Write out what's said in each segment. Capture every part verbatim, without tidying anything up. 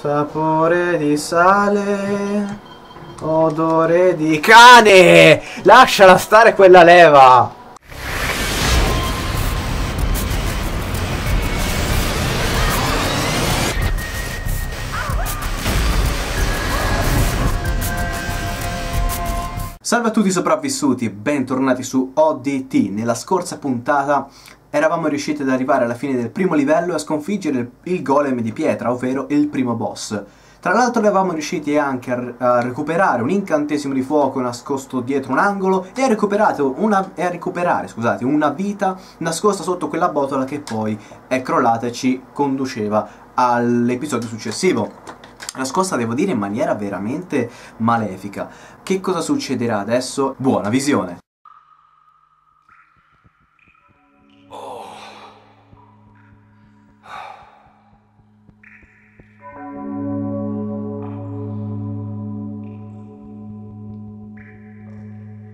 Sapore di sale, odore di cane. Lasciala stare quella leva. Salve a tutti i sopravvissuti e bentornati su O D T. Nella scorsa puntata eravamo riusciti ad arrivare alla fine del primo livello e a sconfiggere il golem di pietra, ovvero il primo boss. Tra l'altro eravamo riusciti anche a, a recuperare un incantesimo di fuoco nascosto dietro un angolo e a, recuperato una, e a recuperare scusate, una vita nascosta sotto quella botola che poi è crollata e ci conduceva all'episodio successivo. Nascosta, devo dire, in maniera veramente malefica. Che cosa succederà adesso? Buona visione!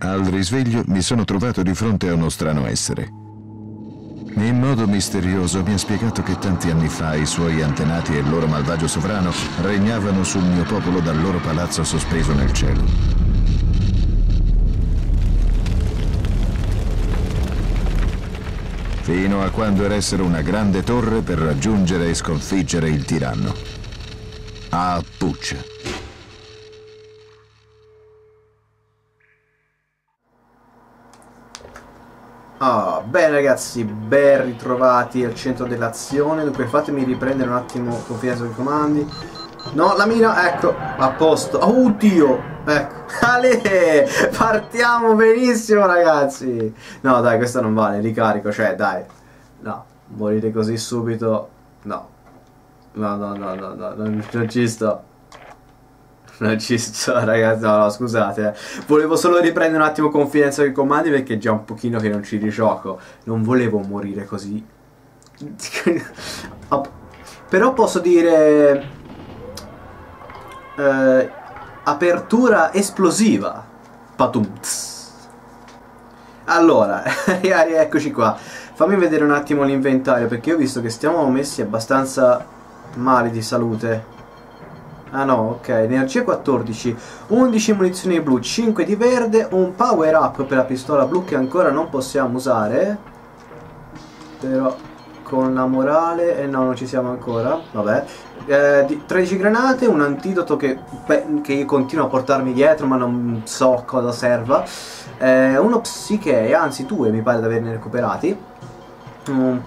Al risveglio mi sono trovato di fronte a uno strano essere. In modo misterioso mi ha spiegato che tanti anni fa i suoi antenati e il loro malvagio sovrano regnavano sul mio popolo dal loro palazzo sospeso nel cielo. Fino a quando eressero una grande torre per raggiungere e sconfiggere il tiranno. A puccia. Oh, bene ragazzi, ben ritrovati al centro dell'azione. Dunque fatemi riprendere un attimo confidenza dei comandi. No, la mina, ecco, a posto. Oh Dio, ecco. Ale, partiamo benissimo ragazzi. No dai, questa non vale, ricarico, cioè dai. No, morire così subito. No. No, no, no, no, no, non, non ci sto. Non ci sto ragazzi, no, no scusate eh. Volevo solo riprendere un attimo confidenza con i comandi perché è già un pochino che non ci rigioco. Non volevo morire così. Però posso dire eh, apertura esplosiva. Patumts. Allora, eccoci qua. Fammi vedere un attimo l'inventario perché io ho visto che stiamo messi abbastanza male di salute. Ah no, ok, energia quattordici, undici munizioni blu, cinque di verde, un power up per la pistola blu che ancora non possiamo usare. Però con la morale, e eh no, non ci siamo ancora, vabbè. Eh, di, tredici granate, un antidoto che, beh, che io continuo a portarmi dietro ma non so cosa serva. Eh, uno psiche, anzi due mi pare di averne recuperati.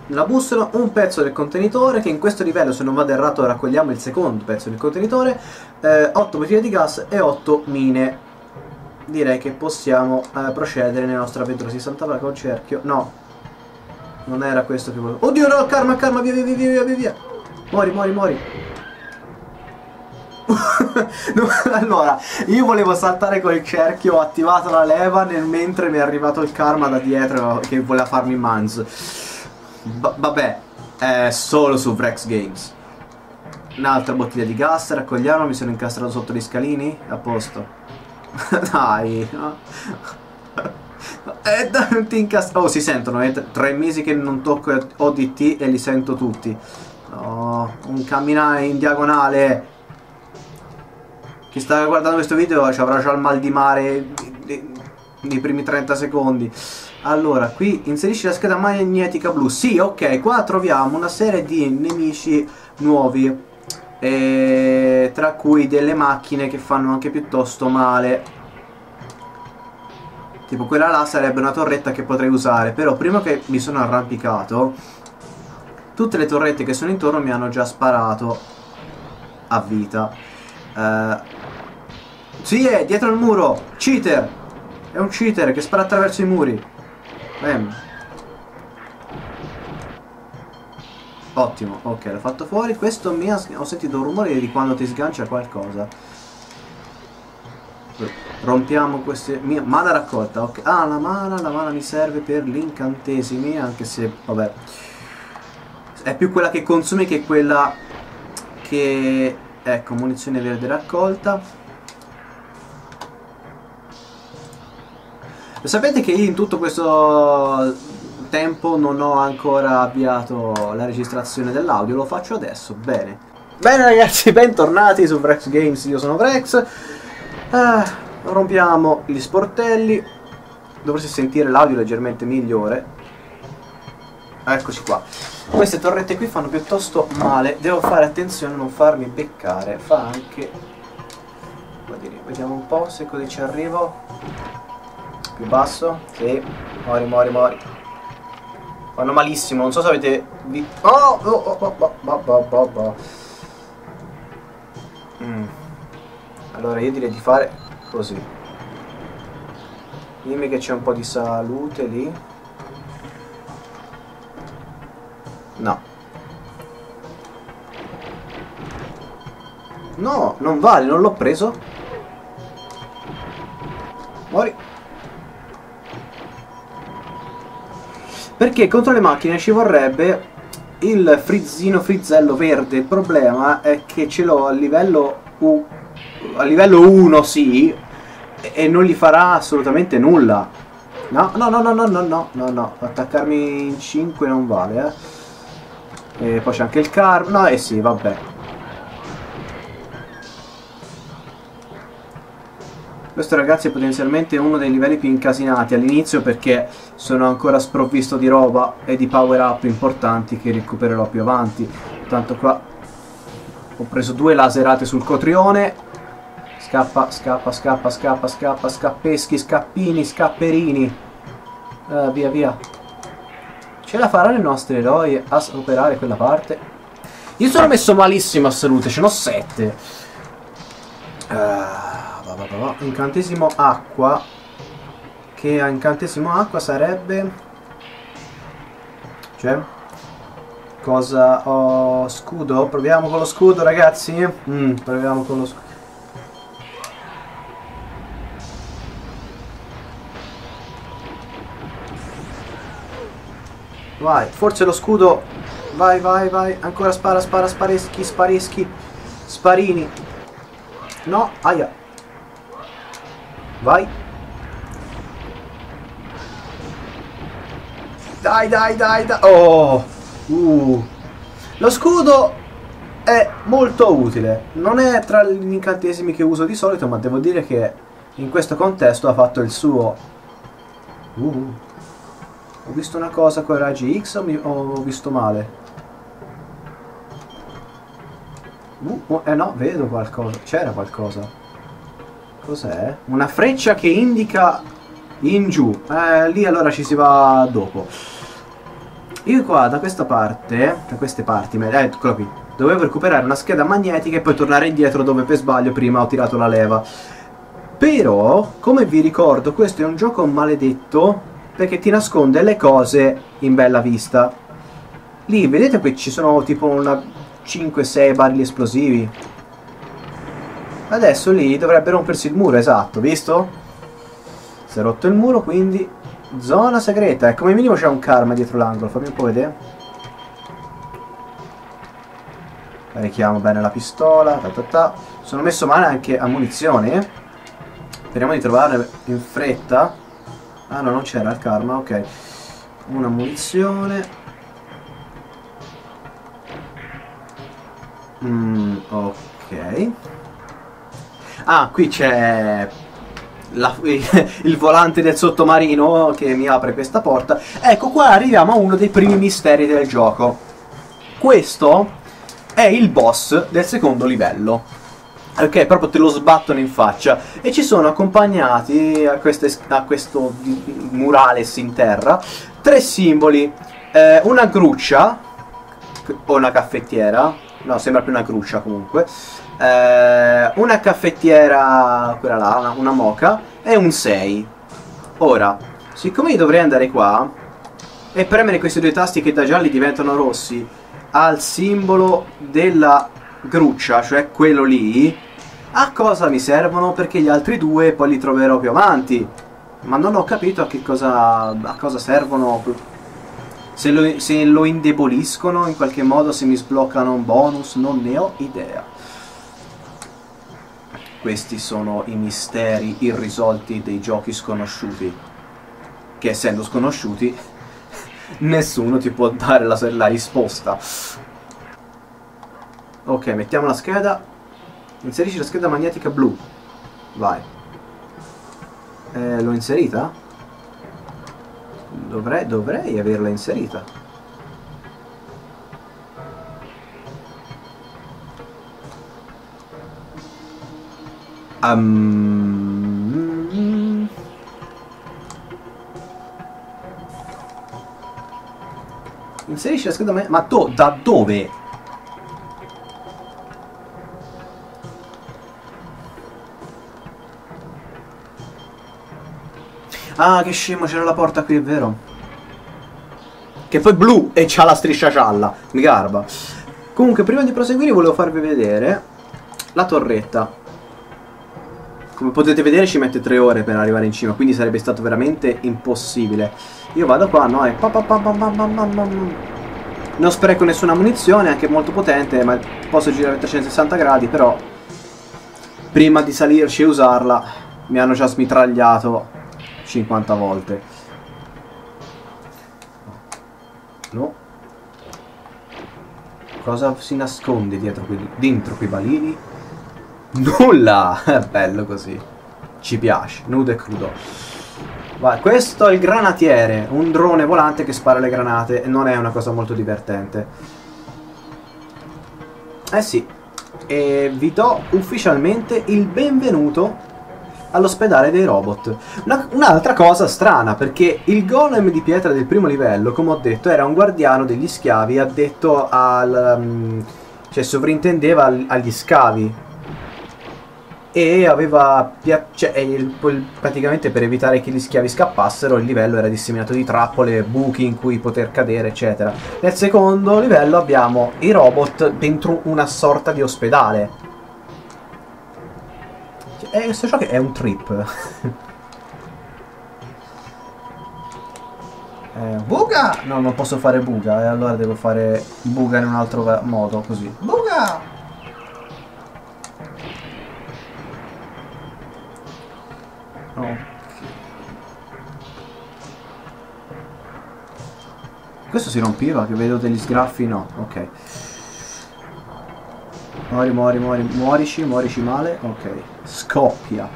La bussola, un pezzo del contenitore che in questo livello, se non vado errato, raccogliamo il secondo pezzo del contenitore, eh, otto bottiglie di gas e otto mine. Direi che possiamo eh, procedere nella nostra avventura. Si saltava col cerchio. No, non era questo che volevo. Oddio no, karma, karma, via, via, via, via, via, via. Mori, mori, mori. Allora, io volevo saltare col cerchio, ho attivato la leva nel mentre mi è arrivato il karma da dietro che voleva farmi manzo. B vabbè, è solo su Wrex Games. Un'altra bottiglia di gas, raccogliamo, mi sono incastrato sotto gli scalini, a posto. Dai. Eh, dai, non ti incastro. Oh, si sentono, è tre mesi che non tocco O D T e li sento tutti. No, un camminare in diagonale. Chi sta guardando questo video ci avrà già il mal di mare nei primi trenta secondi. Allora, qui inserisci la scheda magnetica blu. Sì, ok, qua troviamo una serie di nemici nuovi e tra cui delle macchine che fanno anche piuttosto male. Tipo quella là sarebbe una torretta che potrei usare. Però prima che mi sono arrampicato, tutte le torrette che sono intorno mi hanno già sparato a vita. uh, Sì, è dietro il muro. Cheater. È un cheater che spara attraverso i muri. Bam. Ottimo, ok, l'ho fatto fuori. Questo mi ha... ho sentito un rumore di quando ti sgancia qualcosa. Rompiamo queste... Mia... Mana raccolta, ok. Ah, la mana, la mana mi serve per gli incantesimi. Anche se, vabbè, è più quella che consumi che quella che... Ecco, munizione verde raccolta. Lo sapete che io in tutto questo tempo non ho ancora avviato la registrazione dell'audio, lo faccio adesso, bene. Bene ragazzi, bentornati su Wrex Games, io sono Wrex. Ah, rompiamo gli sportelli. Dovreste sentire l'audio leggermente migliore. Eccoci qua. Queste torrette qui fanno piuttosto male. Devo fare attenzione a non farmi beccare. Fa anche... Vediamo un po' se così ci arrivo. Più basso. Sì. Mori, mori, mori. Fanno malissimo, non so se avete... Oh, oh, oh, oh, oh, oh, oh, oh, oh. Mm. Allora io direi di fare così. Dimmi che c'è un po' di salute lì. No. No, non vale, non l'ho preso. Muori. Perché contro le macchine ci vorrebbe il frizzino frizzello verde. Il problema è che ce l'ho a livello U, a livello uno, sì, e non gli farà assolutamente nulla. No, no, no, no, no, no, no, no, no. Attaccarmi in cinque non vale, eh. E poi c'è anche il car... No, eh sì, vabbè. Questo ragazzi è potenzialmente uno dei livelli più incasinati all'inizio, perché sono ancora sprovvisto di roba e di power up importanti che recupererò più avanti. Tanto qua ho preso due laserate sul cotrione. Scappa, scappa, scappa, scappa, scappa, scappeschi, scappini, scapperini. Uh, via, via. Ce la faranno i nostri eroi a superare quella parte. Io sono messo malissimo a salute, ce n'ho sette. Uh. Incantesimo acqua, che a incantesimo acqua sarebbe, cioè cosa ho, oh, scudo, proviamo con lo scudo ragazzi. Mm, proviamo con lo scudo. Vai, forse lo scudo. Vai, vai, vai, ancora spara, spara, spareschi, spareschi, sparini. No, aia. Vai. Dai, dai, dai, dai. Oh. Uh. Lo scudo è molto utile. Non è tra gli incantesimi che uso di solito, ma devo dire che in questo contesto ha fatto il suo. Uh. Ho visto una cosa con i raggi X o mi... ho visto male? Uh, eh no, vedo qualcosa. C'era qualcosa. Cos'è? Una freccia che indica in giù. Eh, lì allora ci si va dopo. Io qua da questa parte, da queste parti, eh, eccolo qui, dovevo recuperare una scheda magnetica e poi tornare indietro dove per sbaglio prima ho tirato la leva. Però, come vi ricordo, questo è un gioco maledetto perché ti nasconde le cose in bella vista. Lì, vedete qui ci sono tipo una cinque sei barili esplosivi. Adesso lì dovrebbe rompersi il muro, esatto, visto? Si è rotto il muro, quindi... Zona segreta, e come minimo c'è un karma dietro l'angolo, fammi un po' vedere. Carichiamo bene la pistola, ta ta ta. Sono messo male anche a munizione. Speriamo di trovarla in fretta. Ah no, non c'era il karma, ok. Una munizione. Mm, ok. Ah, qui c'è il volante del sottomarino che mi apre questa porta. Ecco, qua arriviamo a uno dei primi misteri del gioco. Questo è il boss del secondo livello. Ok, proprio te lo sbattono in faccia. E ci sono accompagnati a, queste, a questo murales in terra tre simboli. Eh, una gruccia, o una caffettiera, no, sembra più una gruccia comunque. Eh, una caffettiera, quella là, una, una moca, e un sei. Ora, siccome io dovrei andare qua e premere questi due tasti che da gialli diventano rossi al simbolo della gruccia, cioè quello lì, a cosa mi servono? Perché gli altri due poi li troverò più avanti, ma non ho capito a che cosa, a cosa servono. Se lo, se lo indeboliscono in qualche modo, se mi sbloccano un bonus, non ne ho idea. Questi sono i misteri irrisolti dei giochi sconosciuti, che essendo sconosciuti nessuno ti può dare la, la risposta. Ok, mettiamo la scheda. Inserisci la scheda magnetica blu. Vai. Eh, l'ho inserita? Dovrei, dovrei averla inserita. Um... Inserisci la scheda magnetica... Ma tu, da dove? Ah, che scemo, c'era la porta qui, è vero? Che poi è blu e c'ha la striscia gialla. Mi garba. Comunque, prima di proseguire volevo farvi vedere la torretta. Come potete vedere ci mette tre ore per arrivare in cima, quindi sarebbe stato veramente impossibile. Io vado qua, no? E pa pa pa pa pa pa pa pa. Non spreco nessuna munizione, anche molto potente, ma posso girare a trecentosessanta gradi, però prima di salirci e usarla mi hanno già smitragliato cinquanta volte. No. Cosa si nasconde dietro qui, dentro quei balini? Nulla! È bello così. Ci piace, nudo e crudo. Vai, questo è il granatiere, un drone volante che spara le granate e non è una cosa molto divertente. Eh sì. E vi do ufficialmente il benvenuto all'ospedale dei robot. Un'altra cosa strana, perché il golem di pietra del primo livello, come ho detto, era un guardiano degli schiavi addetto al... cioè sovrintendeva agli scavi e aveva... cioè il, il, praticamente per evitare che gli schiavi scappassero il livello era disseminato di trappole, buchi in cui poter cadere, eccetera. Nel secondo livello abbiamo i robot dentro una sorta di ospedale. E questo ciò che è un trip. eh, buga! No, non posso fare buga, e eh, allora devo fare buga in un altro modo, così. Buga! Oh. Questo si rompeva, che vedo degli sgraffi, no, ok. Muori, muori, muori, muorici, muorici male, ok. Scoppia.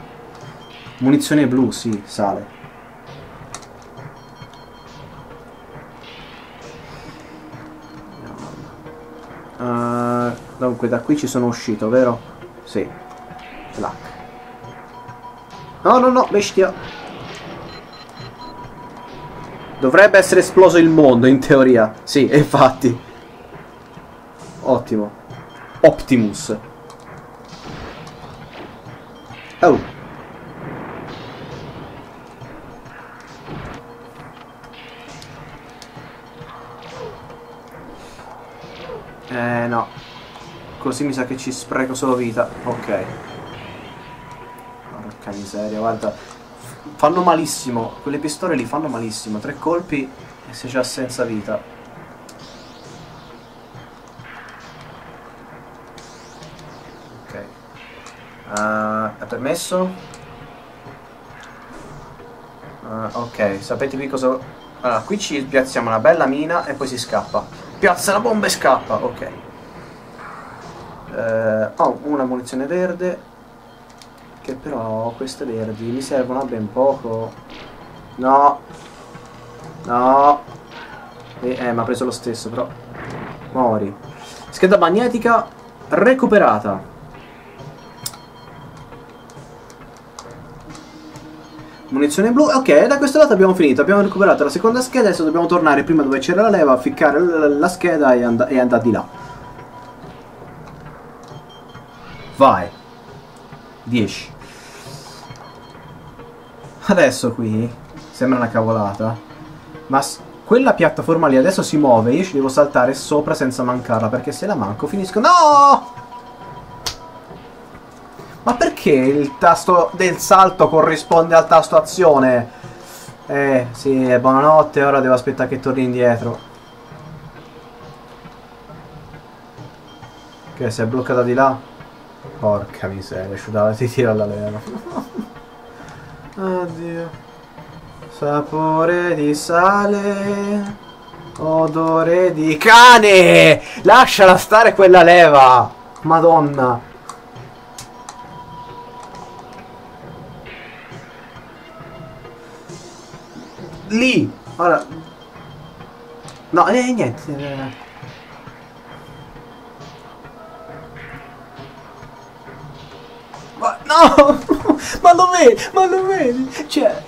Munizione blu, sì, sale. Uh, dunque, da qui ci sono uscito, vero? Sì. Black. No, no, no, bestia. Dovrebbe essere esploso il mondo, in teoria. Sì, infatti. Ottimo. Optimus. Oh. Eh no. Così mi sa che ci spreco solo vita. Ok. Porca miseria, guarda. Fanno malissimo. Quelle pistole lì fanno malissimo. Tre colpi e sei già senza vita. Permesso? Uh, ok, sapete qui cosa... Allora, qui ci piazziamo una bella mina e poi si scappa. Piazza la bomba e scappa, ok. Uh, ho una munizione verde. Che però queste verdi mi servono a ben poco. No. No. Eh, eh mi ha preso lo stesso, però. Mori. Scheda magnetica recuperata. Munizione blu, ok, da questo lato abbiamo finito, abbiamo recuperato la seconda scheda, adesso dobbiamo tornare prima dove c'era la leva, ficcare la scheda e, and e andare di là. Vai. dieci. Adesso qui, sembra una cavolata, ma quella piattaforma lì adesso si muove, io ci devo saltare sopra senza mancarla, perché se la manco finisco... No! Ma perché il tasto del salto corrisponde al tasto azione? Eh, sì, buonanotte, ora devo aspettare che torni indietro. Che si è bloccata di là? Porca miseria, asciugava, ti tira la leva. Oddio. Sapore di sale. Odore di cane! Lasciala stare quella leva! Madonna. Lì. Ora. No, eh, niente. Eh. Ma no! Ma lo vedi? Ma lo vedi? Cioè.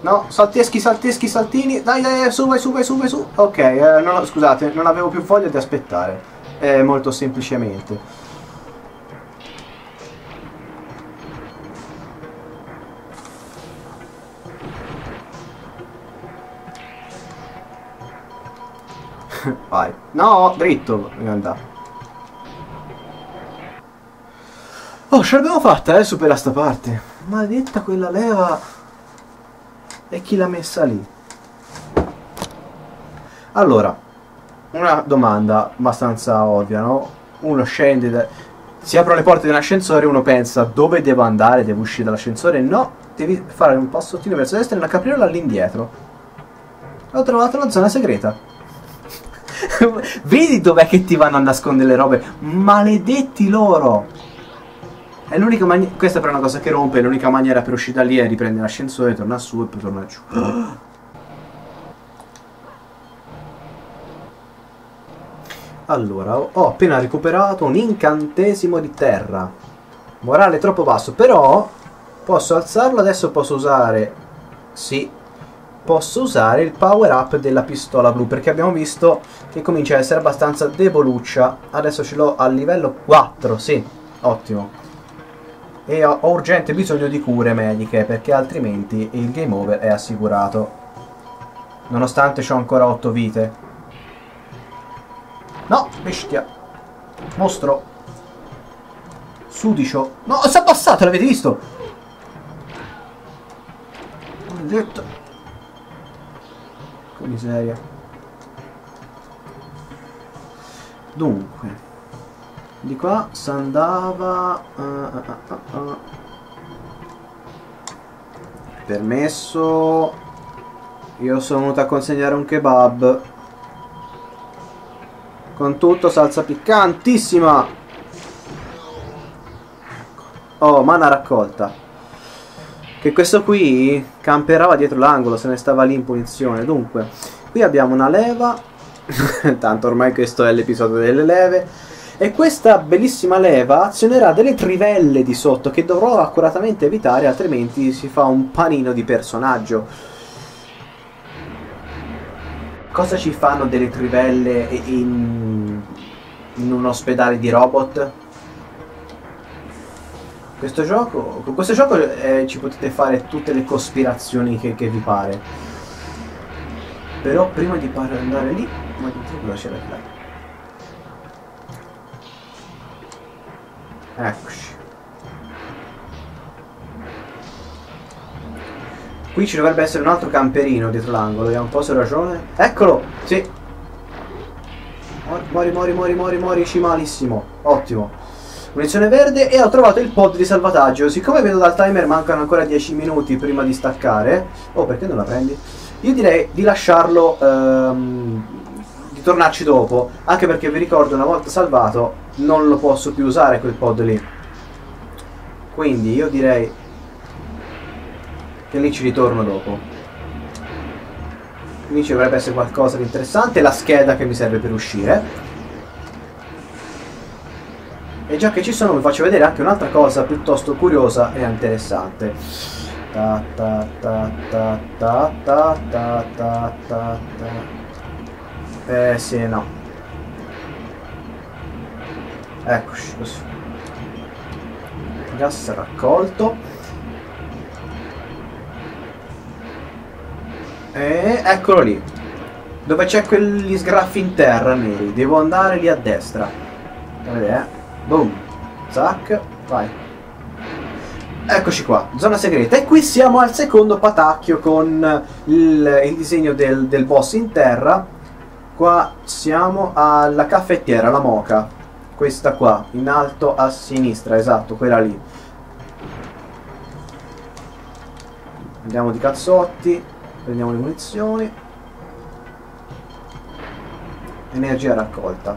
No, salteschi, salteschi, saltini. Dai, dai, su, vai, su, vai, su, vai, su. Ok, eh, non, scusate, non avevo più voglia di aspettare. Eh, molto semplicemente. Vai. No, dritto, devo andare. Oh, ce l'abbiamo fatta, eh, superare sta parte. Maledetta quella leva. E chi l'ha messa lì? Allora, una domanda abbastanza ovvia, no? Uno scende, da... si aprono le porte di un ascensore, uno pensa dove devo andare, devo uscire dall'ascensore? No, devi fare un passo sottile verso destra e una capriola all'indietro. Ho trovato una zona segreta. Vedi dov'è che ti vanno a nascondere le robe? Maledetti loro! È l'unica maniera. Questa però è una cosa che rompe, l'unica maniera per uscire da lì è riprendere l'ascensore, tornare su e poi tornare giù. Allora, ho appena recuperato un incantesimo di terra. Morale troppo basso, però posso alzarlo, adesso posso usare. Sì. Posso usare il power up della pistola blu, perché abbiamo visto che comincia ad essere abbastanza deboluccia. Adesso ce l'ho al livello quattro, sì, ottimo. E ho, ho urgente bisogno di cure mediche, perché altrimenti il game over è assicurato. Nonostante c'ho ancora otto vite. No, bestia. Mostro. Sudicio. No, si è abbassato, l'avete visto? Maledetto. Che miseria. Dunque. Di qua si andava... Uh, uh, uh, uh. Permesso... Io sono venuto a consegnare un kebab. Con tutto salsa piccantissima. Oh, mana raccolta. Che questo qui camperava dietro l'angolo, se ne stava lì in punizione. Dunque, qui abbiamo una leva. Tanto ormai questo è l'episodio delle leve. E questa bellissima leva azionerà delle trivelle di sotto che dovrò accuratamente evitare, altrimenti si fa un panino di personaggio. Cosa ci fanno delle trivelle in, in un ospedale di robot? Questo gioco, con questo gioco eh, ci potete fare tutte le cospirazioni che, che vi pare. Però prima di andare lì, ma dentro cosa c'era là? Eccoci. Qui ci dovrebbe essere un altro camperino dietro l'angolo. Vediamo un po' se ho ragione. Eccolo! Sì. Mori, mori, mori, mori, mori. Ci malissimo. Ottimo. Munizione verde. E ho trovato il pod di salvataggio. Siccome vedo dal timer mancano ancora dieci minuti prima di staccare. Oh, perché non la prendi? Io direi di lasciarlo... Um, di tornarci dopo. Anche perché vi ricordo, una volta salvato... non lo posso più usare quel pod lì. Quindi io direi che lì ci ritorno dopo. Lì ci dovrebbe essere qualcosa di interessante. La scheda che mi serve per uscire. E già che ci sono vi faccio vedere anche un'altra cosa piuttosto curiosa e interessante. Ta ta ta ta ta ta ta ta ta ta. Eh sì, no. Eccoci, così. Gas raccolto. E eccolo lì. Dove c'è quegli sgraffi in terra neri. Devo andare lì a destra. Vedete, eh? Boom. Zac. Vai. Eccoci qua. Zona segreta. E qui siamo al secondo patacchio con il, il disegno del, del boss in terra. Qua siamo alla caffettiera, la moca. Questa qua, in alto a sinistra, esatto, quella lì. Andiamo di cazzotti, prendiamo le munizioni. energia raccolta.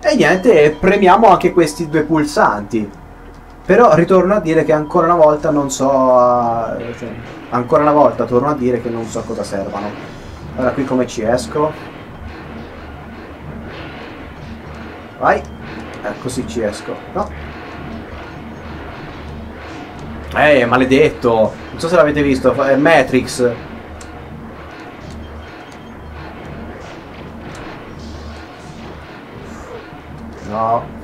E niente, premiamo anche questi due pulsanti. Però ritorno a dire che ancora una volta non so... Cioè, ancora una volta torno a dire che non so cosa servano. Allora qui come ci esco? Vai. Eh, così ci esco. No. Eh, maledetto. Non so se l'avete visto. È Matrix. No.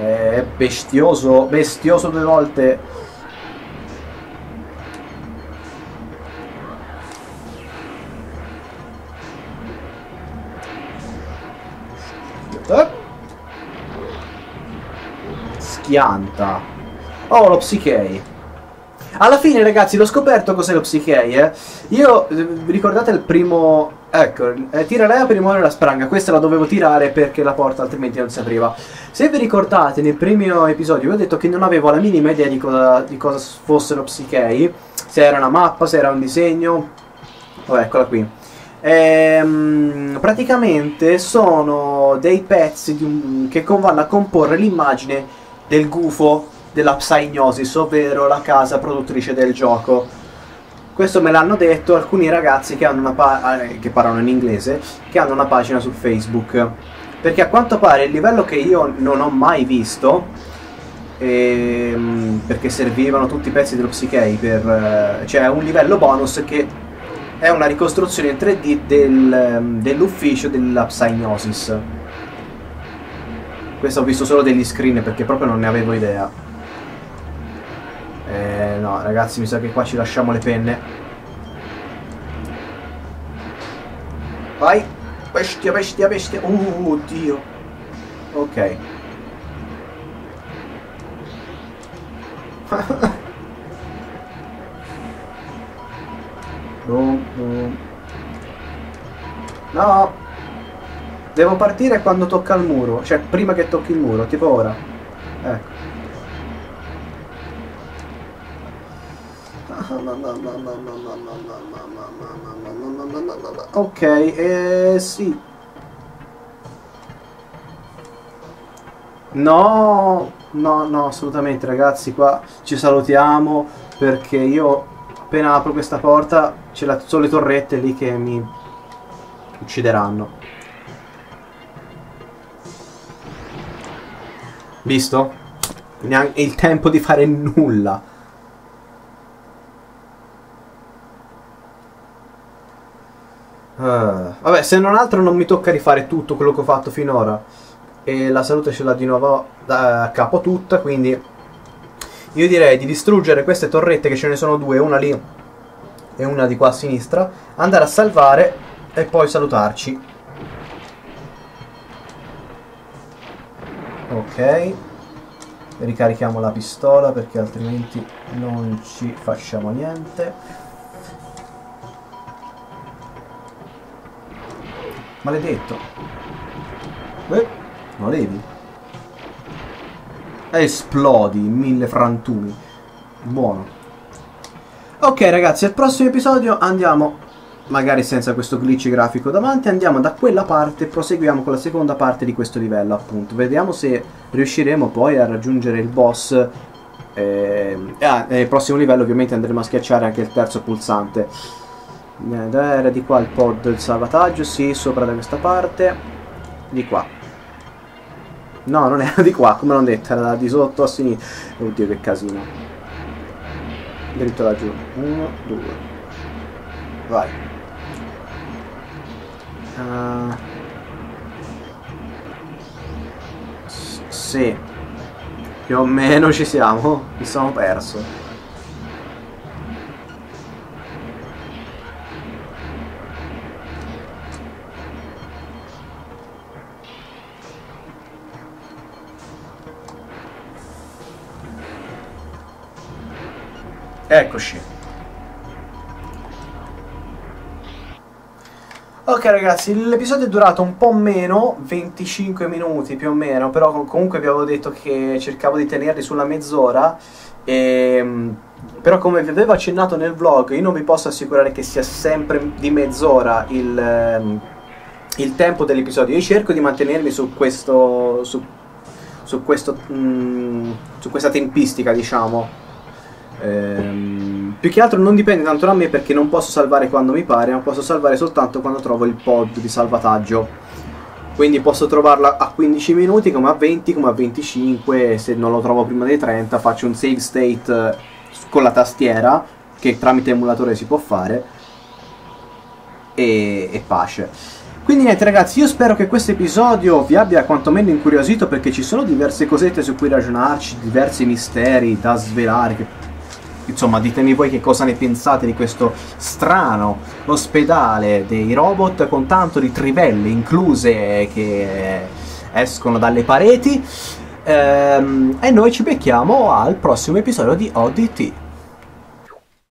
Eh, bestioso, bestioso due volte. Eh. Schianta. Oh, lo psichei. Alla fine, ragazzi, l'ho scoperto cos'è lo psichei, eh. Io, eh, ricordate il primo... Ecco, eh, tira lei a per rimuovere la spranga. Questa la dovevo tirare perché la porta altrimenti non si apriva. Se vi ricordate, nel primo episodio vi ho detto che non avevo la minima idea di cosa, di cosa fossero psichei. Se era una mappa, se era un disegno. Oh, eccola qui. Ehm, praticamente sono dei pezzi di un, che vanno a comporre l'immagine del gufo della Psygnosis, ovvero la casa produttrice del gioco. Questo me l'hanno detto alcuni ragazzi che, hanno una pa che parlano in inglese, che hanno una pagina su Facebook. Perché a quanto pare il livello che io non ho mai visto, ehm, perché servivano tutti i pezzi dello psichei per... Eh, cioè un livello bonus che è una ricostruzione in tre D del, dell'ufficio della Psygnosis. Questo ho visto solo degli screen perché proprio non ne avevo idea. Eh, no, ragazzi, mi sa che qua ci lasciamo le penne. Vai. Bestia, bestia, bestia. Uh, oddio. Ok. No. Devo partire quando tocca il muro. Cioè, prima che tocchi il muro. Tipo ora. Ecco. Ok, eh sì. No, no, no, assolutamente ragazzi, qua ci salutiamo perché io appena apro questa porta c'è la sono le torrette lì che mi uccideranno. Visto? Neanche il tempo di fare nulla. Uh, vabbè, se non altro non mi tocca rifare tutto quello che ho fatto finora. E la salute ce l'ha di nuovo da capo tutta, quindi io direi di distruggere queste torrette, che ce ne sono due, una lì e una di qua a sinistra, andare a salvare e poi salutarci. Ok, ricarichiamo la pistola perché altrimenti non ci facciamo niente. Maledetto. Beh, non levi. Esplodi in mille frantumi. Buono. Ok ragazzi, al prossimo episodio andiamo, magari senza questo glitch grafico davanti, andiamo da quella parte e proseguiamo con la seconda parte di questo livello, appunto. Vediamo se riusciremo poi a raggiungere il boss. Eh, ah, nel prossimo livello ovviamente andremo a schiacciare anche il terzo pulsante. Era di qua il pod del salvataggio, sì, sopra da questa parte. Di qua. No, non era di qua, come l'ho detto, era di sotto a sinistra. Oddio che casino. Dritto laggiù. Uno, due. Vai. Uh. Sì. Più o meno ci siamo. Mi sono perso. Eccoci. Ok ragazzi, l'episodio è durato un po' meno, venticinque minuti più o meno, però comunque vi avevo detto che cercavo di tenerli sulla mezz'ora E, però come vi avevo accennato nel vlog, io non vi posso assicurare che sia sempre di mezz'ora il, il tempo dell'episodio. Io cerco di mantenermi su questo, su, su, questo, mh, su questa tempistica, diciamo. Ehm, più che altro non dipende tanto da me, perché non posso salvare quando mi pare, ma posso salvare soltanto quando trovo il pod di salvataggio. Quindi posso trovarla a quindici minuti, come a venti, come a venticinque, se non lo trovo prima dei trenta faccio un save state con la tastiera, che tramite emulatore si può fare, e, e pace. Quindi niente ragazzi, io spero che questo episodio vi abbia quantomeno incuriosito, perché ci sono diverse cosette su cui ragionarci, diversi misteri da svelare, che... Insomma, ditemi voi che cosa ne pensate di questo strano ospedale dei robot con tanto di trivelle incluse che escono dalle pareti. Ehm, e noi ci becchiamo al prossimo episodio di O D T.